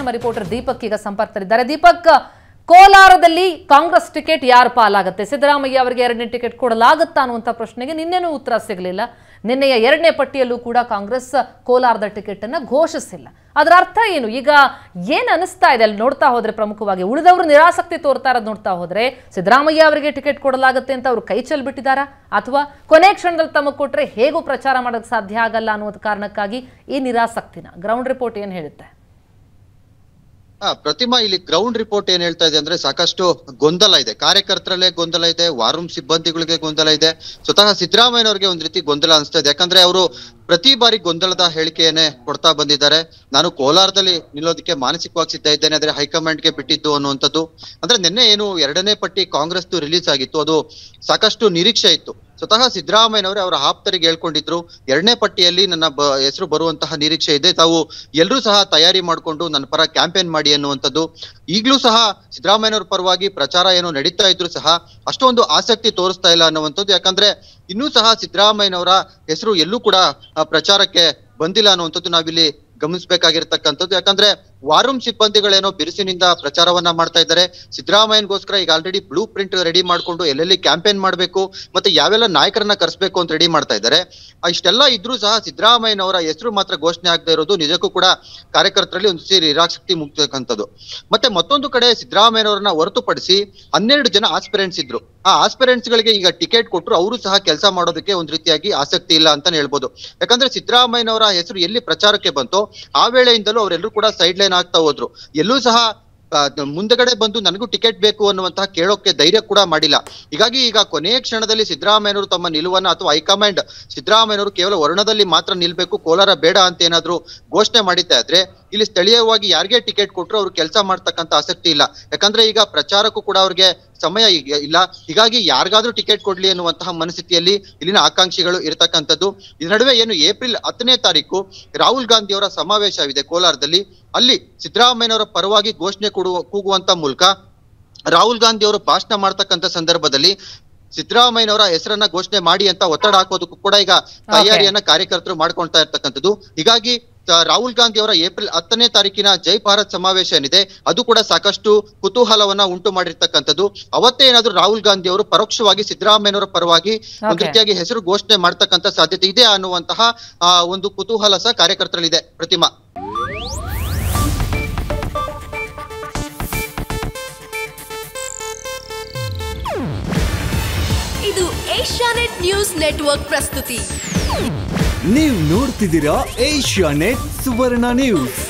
ನಮ್ಮ ರಿಪೋರ್ಟರ್ ದೀಪಕ್ ಈಗ ಸಂಪರ್ಕದಲ್ಲಿದ್ದಾರೆ. ದೀಪಕ್, ಕೋಲಾರದಲ್ಲಿ ಕಾಂಗ್ರೆಸ್ ಟಿಕೆಟ್ ಯಾರ ಪಾಲಾಗುತ್ತೆ? ಸಿದ್ದರಾಮಯ್ಯ ಅವರಿಗೆ ಎರಡನೇ ಟಿಕೆಟ್ ಕೊಡಲಾಗುತ್ತಾ ಅನ್ನುವಂಥ ಪ್ರಶ್ನೆಗೆ ನಿನ್ನೆನೂ ಉತ್ತರ ಸಿಗಲಿಲ್ಲ. ನಿನ್ನೆಯ ಎರಡನೇ ಪಟ್ಟಿಯಲ್ಲೂ ಕೂಡ ಕಾಂಗ್ರೆಸ್ ಕೋಲಾರದ ಟಿಕೆಟ್ ಅನ್ನು ಘೋಷಿಸಿಲ್ಲ. ಅದರ ಅರ್ಥ ಏನು? ಈಗ ಏನು ಅನಿಸ್ತಾ ಇದೆ ಅಲ್ಲಿ ನೋಡ್ತಾ ಹೋದ್ರೆ, ಪ್ರಮುಖವಾಗಿ ಉಳಿದವರು ನಿರಾಸಕ್ತಿ ತೋರ್ತಾ ಇರೋದು ನೋಡ್ತಾ ಹೋದ್ರೆ, ಸಿದ್ದರಾಮಯ್ಯ ಅವರಿಗೆ ಟಿಕೆಟ್ ಕೊಡಲಾಗುತ್ತೆ ಅಂತ ಅವರು ಕೈ ಚೆಲ್ಲಿ ಬಿಟ್ಟಿದ್ದಾರಾ, ಅಥವಾ ಕೊನೆ ಕ್ಷಣದಲ್ಲಿ ತಮಗೆ ಕೊಟ್ಟರೆ ಹೇಗೂ ಪ್ರಚಾರ ಮಾಡೋಕ್ಕೆ ಸಾಧ್ಯ ಆಗಲ್ಲ ಅನ್ನೋದು ಕಾರಣಕ್ಕಾಗಿ ಈ ನಿರಾಸಕ್ತಿನ? ಗ್ರೌಂಡ್ ರಿಪೋರ್ಟ್ ಏನು ಹೇಳುತ್ತೆ? ಪ್ರತಿಮಾ, ಇಲ್ಲಿ ಗ್ರೌಂಡ್ ರಿಪೋರ್ಟ್ ಏನ್ ಹೇಳ್ತಾ ಇದೆ ಅಂದ್ರೆ ಸಾಕಷ್ಟು ಗೊಂದಲ ಇದೆ. ಕಾರ್ಯಕರ್ತರಲ್ಲೇ ಗೊಂದಲ ಇದೆ, ವಾರ್ ರೂಮ್ ಸಿಬ್ಬಂದಿಗಳಿಗೆ ಗೊಂದಲ ಇದೆ, ಸ್ವತಃ ಸಿದ್ದರಾಮಯ್ಯನವರಿಗೆ ಒಂದ್ ರೀತಿ ಗೊಂದಲ ಅನಿಸ್ತಾ ಇದೆ. ಯಾಕಂದ್ರೆ ಅವರು ಪ್ರತಿ ಬಾರಿ ಗೊಂದಲದ ಹೇಳಿಕೆಯನ್ನೇ ಕೊಡ್ತಾ ಬಂದಿದ್ದಾರೆ. ನಾನು ಕೋಲಾರದಲ್ಲಿ ನಿಲ್ಲೋದಕ್ಕೆ ಮಾನಸಿಕವಾಗಿ ಸಿದ್ಧ ಇದ್ದೇನೆ, ಆದ್ರೆ ಹೈಕಮಾಂಡ್ಗೆ ಬಿಟ್ಟಿದ್ದು ಅನ್ನುವಂಥದ್ದು. ಅಂದ್ರೆ ನಿನ್ನೆ ಏನು ಎರಡನೇ ಪಟ್ಟಿ ಕಾಂಗ್ರೆಸ್ದು ರಿಲೀಸ್ ಆಗಿತ್ತು, ಅದು ಸಾಕಷ್ಟು ನಿರೀಕ್ಷೆ ಇತ್ತು. ಸ್ವತಃ ಸಿದ್ದರಾಮಯ್ಯನವರೇ ಅವರ ಆಪ್ತರಿಗೆ ಹೇಳ್ಕೊಂಡಿದ್ರು, ಎರಡನೇ ಪಟ್ಟಿಯಲ್ಲಿ ನನ್ನ ಹೆಸರು ಬರುವಂತಹ ನಿರೀಕ್ಷೆ ಇದೆ, ತಾವು ಎಲ್ಲರೂ ಸಹ ತಯಾರಿ ಮಾಡಿಕೊಂಡು ನನ್ನ ಪರ ಕ್ಯಾಂಪೇನ್ ಮಾಡಿ ಅನ್ನುವಂಥದ್ದು. ಈಗಲೂ ಸಹ ಸಿದ್ದರಾಮಯ್ಯನವರ ಪರವಾಗಿ ಪ್ರಚಾರ ಏನೋ ನಡೀತಾ ಇದ್ರು ಸಹ ಅಷ್ಟೊಂದು ಆಸಕ್ತಿ ತೋರಿಸ್ತಾ ಇಲ್ಲ ಅನ್ನುವಂಥದ್ದು. ಯಾಕಂದ್ರೆ ಇನ್ನೂ ಸಹ ಸಿದ್ದರಾಮಯ್ಯನವರ ಹೆಸರು ಎಲ್ಲೂ ಕೂಡ ಪ್ರಚಾರಕ್ಕೆ ಬಂದಿಲ್ಲ ಅನ್ನುವಂಥದ್ದು ನಾವಿಲ್ಲಿ ಗಮನಿಸಬೇಕಾಗಿರ್ತಕ್ಕಂಥದ್ದು. ಯಾಕಂದ್ರೆ ವಾರ್ ರೂಮ್ ಸಿಬ್ಬಂದಿಗಳೇನೋ ಬಿರುಸಿನಿಂದ ಪ್ರಚಾರವನ್ನ ಮಾಡ್ತಾ ಇದ್ದಾರೆ. ಸಿದ್ದರಾಮಯ್ಯನ್ಗೋಸ್ಕರ ಈಗ ಆಲ್ರೆಡಿ ಬ್ಲೂ ಪ್ರಿಂಟ್ ರೆಡಿ ಮಾಡ್ಕೊಂಡು ಎಲ್ಲೆಲ್ಲಿ ಕ್ಯಾಂಪೇನ್ ಮಾಡಬೇಕು ಮತ್ತೆ ಯಾವೆಲ್ಲ ನಾಯಕರನ್ನ ಕರೆಸಬೇಕು ಅಂತ ರೆಡಿ ಮಾಡ್ತಾ ಇದ್ದಾರೆ. ಇಷ್ಟೆಲ್ಲ ಇದ್ರೂ ಸಹ ಸಿದ್ದರಾಮಯ್ಯನವರ ಹೆಸರು ಮಾತ್ರ ಘೋಷಣೆ ಆಗದೆ ಇರೋದು ನಿಜಕ್ಕೂ ಕೂಡ ಕಾರ್ಯಕರ್ತರಲ್ಲಿ ಒಂದು ಸೇರಿ ನಿರಾಸಕ್ತಿ ಮುಕ್ತಕ್ಕಂಥದ್ದು. ಮತ್ತೆ ಮತ್ತೊಂದು ಕಡೆ ಸಿದ್ದರಾಮಯ್ಯನವರನ್ನ ಹೊರತುಪಡಿಸಿ 12 ಜನ ಆಸ್ಪಿರೆಂಟ್ಸ್ ಇದ್ರು. ಆ ಆಸ್ಪಿರೆಂಟ್ಸ್ಗಳಿಗೆ ಈಗ ಟಿಕೆಟ್ ಕೊಟ್ಟರು, ಅವರು ಸಹ ಕೆಲಸ ಮಾಡೋದಕ್ಕೆ ಒಂದ್ ರೀತಿಯಾಗಿ ಆಸಕ್ತಿ ಇಲ್ಲ ಅಂತಾನೆ ಹೇಳ್ಬೋದು. ಯಾಕಂದ್ರೆ ಸಿದ್ದರಾಮಯ್ಯನವರ ಹೆಸರು ಎಲ್ಲಿ ಪ್ರಚಾರಕ್ಕೆ ಬಂತೋ ಆ ವೇಳೆಯಿಂದಲೂ ಅವರೆಲ್ಲರೂ ಕೂಡ ಸೈಡ್ ಲೈನ್ ಆಗ್ತಾ ಹೋದ್ರು. ಎಲ್ಲೂ ಸಹ ಮುಂದಗಡೆ ಬಂದು ನನಗೂ ಟಿಕೆಟ್ ಬೇಕು ಅನ್ನುವಂತಹ ಕೇಳೋಕೆ ಧೈರ್ಯ ಕೂಡ ಮಾಡಿಲ್ಲ. ಹೀಗಾಗಿ ಈಗ ಕೊನೆಯ ಕ್ಷಣದಲ್ಲಿ ಸಿದ್ದರಾಮಯ್ಯನವರು ತಮ್ಮ ನಿಲುವನ್ನ, ಅಥವಾ ಹೈಕಮಾಂಡ್ ಸಿದ್ದರಾಮಯ್ಯನವರು ಕೇವಲ ವರ್ಣದಲ್ಲಿ ಮಾತ್ರ ನಿಲ್ಬೇಕು, ಕೋಲಾರ ಬೇಡ ಅಂತ ಏನಾದ್ರು ಘೋಷಣೆ ಮಾಡಿತಾ ಇದ್ರೆ ಇಲ್ಲಿ ಸ್ಥಳೀಯವಾಗಿ ಯಾರಿಗೆ ಟಿಕೆಟ್ ಕೊಟ್ಟರು ಅವ್ರು ಕೆಲಸ ಮಾಡ್ತಕ್ಕಂಥ ಆಸಕ್ತಿ ಇಲ್ಲ. ಯಾಕಂದ್ರೆ ಈಗ ಪ್ರಚಾರಕ್ಕೂ ಕೂಡ ಅವ್ರಿಗೆ ಸಮಯ ಇಲ್ಲ. ಹೀಗಾಗಿ ಯಾರಿಗಾದ್ರೂ ಟಿಕೆಟ್ ಕೊಡ್ಲಿ ಅನ್ನುವಂತಹ ಮನಸ್ಥಿತಿಯಲ್ಲಿ ಇಲ್ಲಿನ ಆಕಾಂಕ್ಷಿಗಳು ಇರತಕ್ಕಂಥದ್ದು. ಈ ನಡುವೆ ಏನು ಏಪ್ರಿಲ್ 10ನೇ ತಾರೀಕು ರಾಹುಲ್ ಗಾಂಧಿ ಅವರ ಸಮಾವೇಶವಿದೆ ಕೋಲಾರದಲ್ಲಿ. ಅಲ್ಲಿ ಸಿದ್ದರಾಮಯ್ಯನವರ ಪರವಾಗಿ ಘೋಷಣೆ ಕೂಗುವಂತ ಮೂಲಕ ರಾಹುಲ್ ಗಾಂಧಿ ಅವರು ಭಾಷಣ ಮಾಡ್ತಕ್ಕಂಥ ಸಂದರ್ಭದಲ್ಲಿ ಸಿದ್ದರಾಮಯ್ಯನವರ ಹೆಸರನ್ನ ಘೋಷಣೆ ಮಾಡಿ ಅಂತ ಒತ್ತಡ ಹಾಕೋದಕ್ಕೂ ಕೂಡ ಈಗ ತಯಾರಿಯನ್ನ ಕಾರ್ಯಕರ್ತರು ಮಾಡ್ಕೊಳ್ತಾ ಇರ್ತಕ್ಕಂಥದ್ದು. ಹೀಗಾಗಿ ರಾಹುಲ್ ಗಾಂಧಿ ಅವರ ಏಪ್ರಿಲ್ 10ನೇ ತಾರೀಕಿನ ಜೈ ಭಾರತ್ ಸಮಾವೇಶ ಏನಿದೆ ಅದು ಕೂಡ ಸಾಕಷ್ಟು ಕುತೂಹಲವನ್ನ ಉಂಟು ಮಾಡಿರ್ತಕ್ಕಂಥದ್ದು. ಅವತ್ತೇ ಏನಾದ್ರು ರಾಹುಲ್ ಗಾಂಧಿ ಅವರು ಪರೋಕ್ಷವಾಗಿ ಸಿದ್ದರಾಮಯ್ಯನವರ ಪರವಾಗಿ ಒಂದು ರೀತಿಯಾಗಿ ಹೆಸರು ಘೋಷಣೆ ಮಾಡ್ತಕ್ಕಂಥ ಸಾಧ್ಯತೆ ಇದೆ ಅನ್ನುವಂತಹ ಒಂದು ಕುತೂಹಲ ಸಹ ಕಾರ್ಯಕರ್ತರಲ್ಲಿದೆ. ಪ್ರತಿಮಾ, ಇದು ಏಷ್ಯಾನೆಟ್ ನ್ಯೂಸ್ ನೆಟ್ವರ್ಕ್ ಪ್ರಸ್ತುತಿ. ನೀವು ನೋಡ್ತಿದ್ದೀರಾ ಏಷ್ಯಾನೆಟ್ ಸುವರ್ಣ ನ್ಯೂಸ್.